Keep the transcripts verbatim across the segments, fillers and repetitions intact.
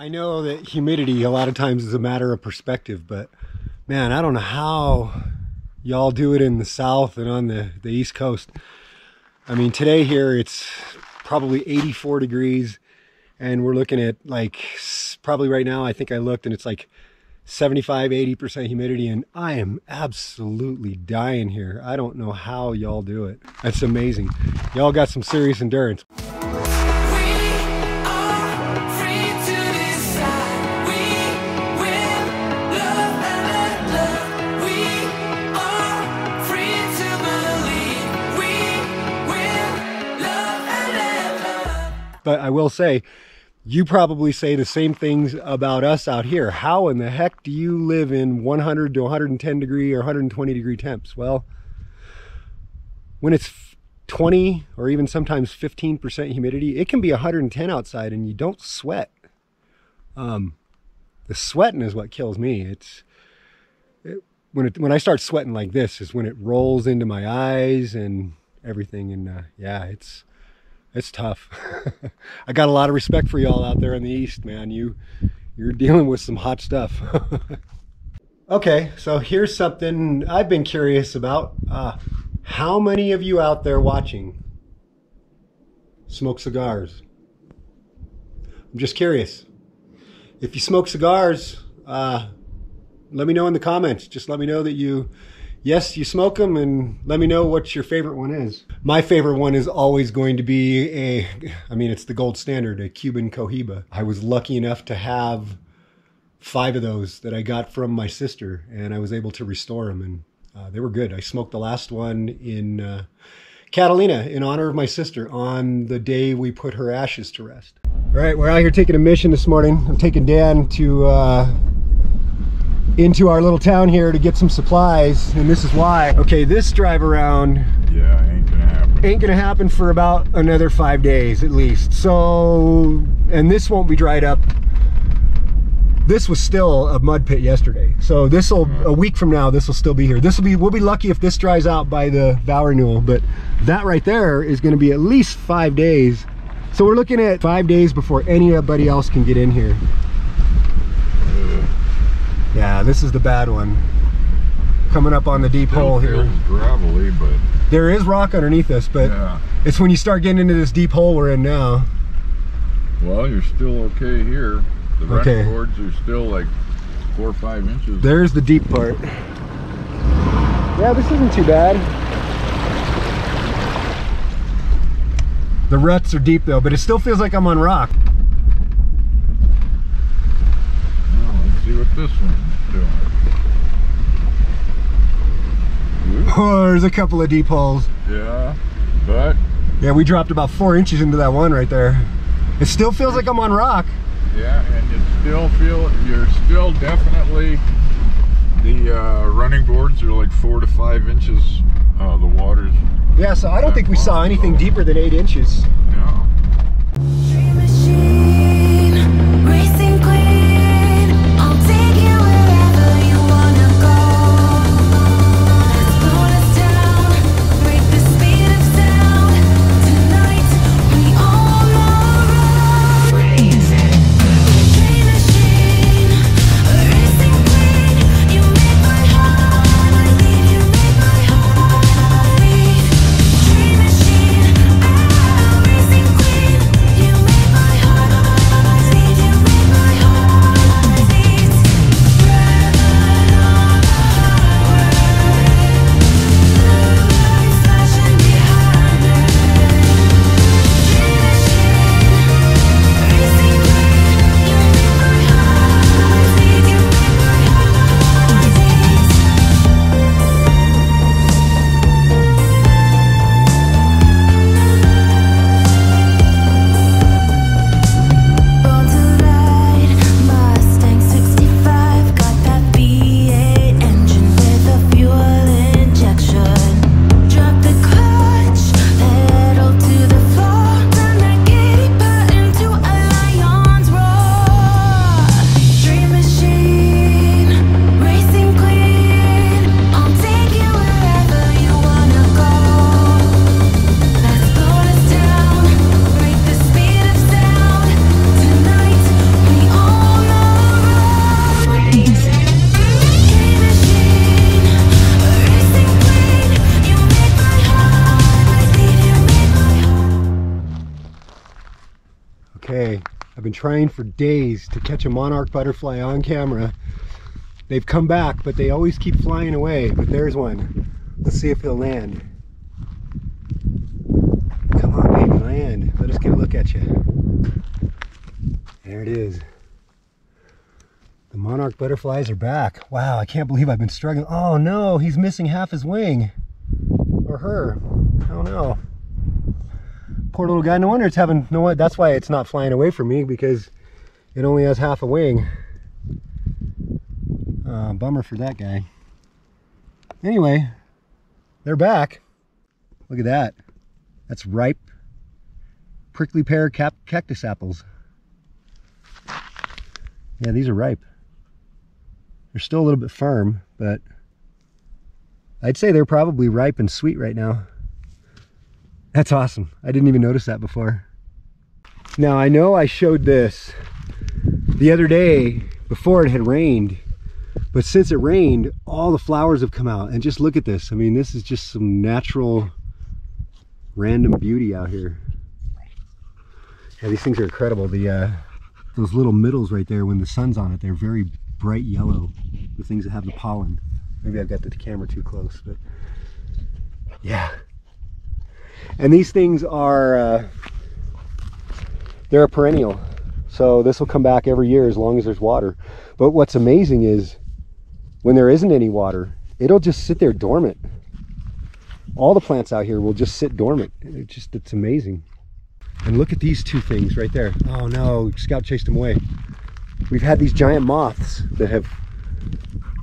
I know that humidity a lot of times is a matter of perspective, but man, I don't know how y'all do it in the South and on the, the East Coast. I mean, today here it's probably eighty-four degrees and we're looking at like probably right now, I think I looked and it's like seventy-five, eighty percent humidity, and I am absolutely dying here. I don't know how y'all do it. That's amazing. Y'all got some serious endurance. But I will say, you probably say the same things about us out here. How in the heck do you live in one hundred to one hundred ten degree or one hundred twenty degree temps? Well, when it's twenty or even sometimes fifteen percent humidity, it can be one hundred ten outside and you don't sweat. Um, the sweating is what kills me. It's it, when, it, when I start sweating like this is when it rolls into my eyes and everything. And uh, yeah, it's... It's tough. I got a lot of respect for y'all out there in the East, man. You, you're dealing with some hot stuff. Okay, so here's something I've been curious about. Uh, how many of you out there watching smoke cigars? I'm just curious. If you smoke cigars, uh, let me know in the comments. Just let me know that you... yes, you smoke them, and let me know what your favorite one is. My favorite one is always going to be a, I mean, it's the gold standard, a Cuban Cohiba. I was lucky enough to have five of those that I got from my sister, and I was able to restore them, and uh, they were good. I smoked the last one in uh, Catalina in honor of my sister on the day we put her ashes to rest. All right, we're out here taking a mission this morning. I'm taking Dan to... Uh, into our little town here to get some supplies, and this is why. Okay, this drive around, yeah, ain't gonna happen. Ain't gonna happen for about another five days at least. So, and this won't be dried up. This was still a mud pit yesterday. So this'll, mm. a week from now, this'll still be here. This'll be, we'll be lucky if this dries out by the vow renewal, but that right there is gonna be at least five days. So we're looking at five days before anybody else can get in here. Yeah, this is the bad one. Coming up on the deep hole here. It's gravelly, but... there is rock underneath us, but yeah. It's when you start getting into this deep hole we're in now. Well, you're still okay here. The okay. Records are still like four or five inches. There's the deep part. Yeah, this isn't too bad. The ruts are deep though, but it still feels like I'm on rock. What this one's doing. Oh, there's a couple of deep holes. Yeah, but yeah, we dropped about four inches into that one right there. It still feels like I'm on rock. Yeah, and you still feel you're still definitely the uh, running boards are like four to five inches. Uh, the water's. Yeah, so I don't think we saw anything deeper than eight inches. No. been trying for days to catch a monarch butterfly on camera. They've come back, but they always keep flying away. But there's one. Let's see if he'll land. Come on, baby, land. Let us get a look at you. There it is. The monarch butterflies are back. Wow, I can't believe I've been struggling. Oh no, he's missing half his wing. Or her. I don't know. Poor little guy. No wonder it's having, no what, that's why it's not flying away from me, because it only has half a wing. Uh, bummer for that guy. Anyway, they're back. Look at that. That's ripe prickly pear cap cactus apples. Yeah, these are ripe. They're still a little bit firm, but I'd say they're probably ripe and sweet right now. That's awesome. I didn't even notice that before. Now, I know I showed this the other day before it had rained, but since it rained, all the flowers have come out. And just look at this. I mean, this is just some natural, random beauty out here. Yeah, these things are incredible. The uh, those little middles right there, when the sun's on it, they're very bright yellow. The things that have the pollen. Maybe I've got the camera too close, but yeah. And these things are, uh, they're a perennial. So this will come back every year as long as there's water. But what's amazing is when there isn't any water, it'll just sit there dormant. All the plants out here will just sit dormant. It just, it's amazing. And look at these two things right there. Oh no, Scout chased them away. We've had these giant moths that have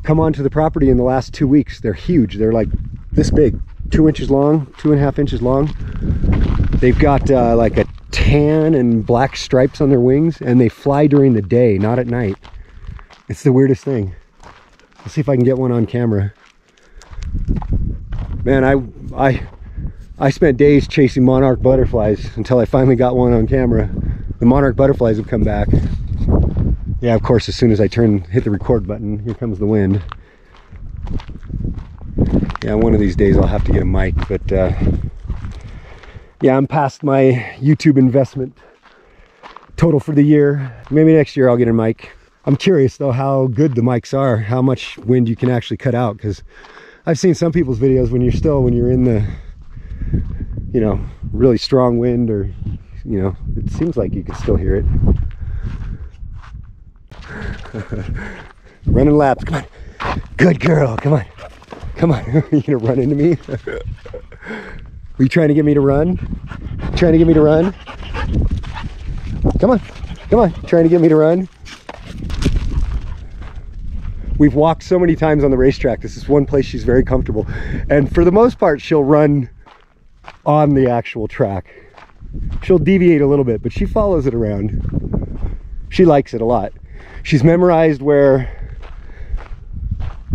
come onto the property in the last two weeks. They're huge. They're like this big. Two inches long, two and a half inches long. They've got uh, like a tan and black stripes on their wings, and they fly during the day, not at night. It's the weirdest thing. Let's see if I can get one on camera. Man, I, I, I spent days chasing monarch butterflies until I finally got one on camera. The monarch butterflies have come back. Yeah, of course, as soon as I turn, hit the record button, here comes the wind. Yeah, one of these days I'll have to get a mic, but uh, yeah, I'm past my YouTube investment total for the year. Maybe next year I'll get a mic. I'm curious though how good the mics are, how much wind you can actually cut out, because I've seen some people's videos when you're still, when you're in the, you know, really strong wind, or, you know, it seems like you can still hear it. Running laps, come on. Good girl, come on. Come on, are you gonna run into me? Were you trying to get me to run? Trying to get me to run? Come on, come on, trying to get me to run? We've walked so many times on the racetrack. This is one place she's very comfortable. And for the most part, she'll run on the actual track. She'll deviate a little bit, but she follows it around. She likes it a lot. She's memorized where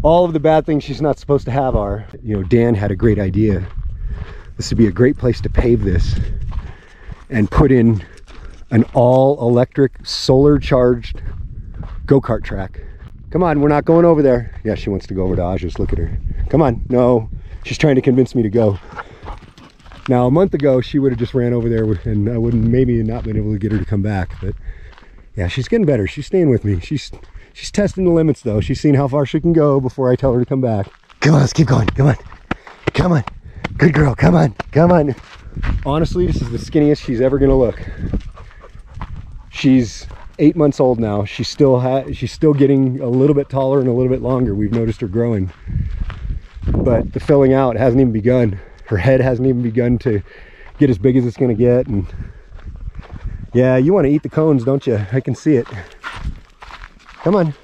all of the bad things she's not supposed to have are. You know, Dan had a great idea. This would be a great place to pave this and put in an all-electric, solar-charged go-kart track. Come on, we're not going over there. Yeah, she wants to go over to Aja's. Look at her. Come on. No, she's trying to convince me to go. Now, a month ago, she would have just ran over there, and I wouldn't, maybe not been able to get her to come back. But yeah, she's getting better. She's staying with me. She's... She's testing the limits though. She's seen how far she can go before I tell her to come back. Come on, let's keep going. Come on. Come on. Good girl. Come on. Come on. Honestly, this is the skinniest she's ever going to look. She's eight months old now. She's still ha she's still getting a little bit taller and a little bit longer. We've noticed her growing. But the filling out hasn't even begun. Her head hasn't even begun to get as big as it's going to get. And yeah, you want to eat the cones, don't you? I can see it. Come on.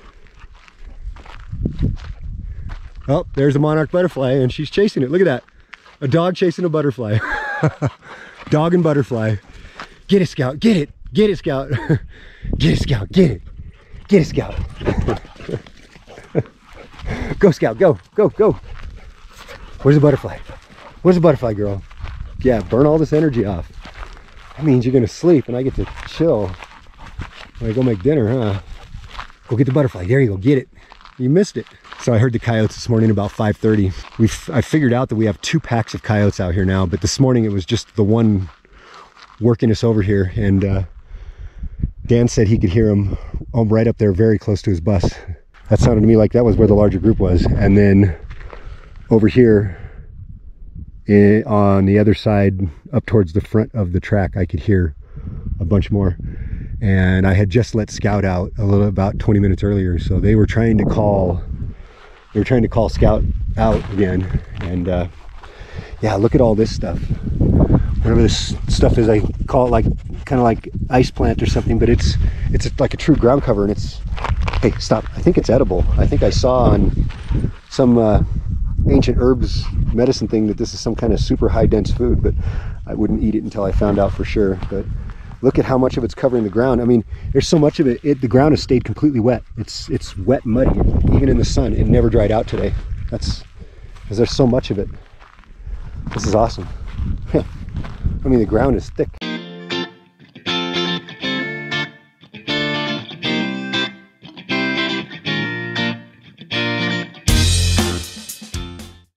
Oh, there's a monarch butterfly and she's chasing it. Look at that. A dog chasing a butterfly. Dog and butterfly. Get it, Scout. Get it. Get it, Scout. Get it, Scout. Get it. Get it, Scout. Go, Scout. Go. Go. Go. Where's the butterfly? Where's the butterfly, girl? Yeah, burn all this energy off. That means you're going to sleep and I get to chill. I go make dinner, huh? Go get the butterfly. There you go. Get it. You missed it. So I heard the coyotes this morning about five thirty. We've, I figured out that we have two packs of coyotes out here now, but this morning it was just the one working us over here. And uh, Dan said he could hear them right up there, very close to his bus. That sounded to me like that was where the larger group was. And then over here in, on the other side, up towards the front of the track, I could hear a bunch more. And I had just let Scout out a little about twenty minutes earlier, so they were trying to call they were trying to call Scout out again. And uh, yeah, look at all this stuff. Whatever this stuff is, I call it like kind of like ice plant or something, but it's it's like a true ground cover. And it's, hey, stop, I think it's edible. I think I saw on some uh, ancient herbs medicine thing that this is some kind of super high dense food, but I wouldn't eat it until I found out for sure. But look at how much of it's covering the ground. I mean, there's so much of it, it the ground has stayed completely wet. It's it's wet, muddy, even in the sun. It never dried out today. That's because there's so much of it. This is awesome. I mean, the ground is thick.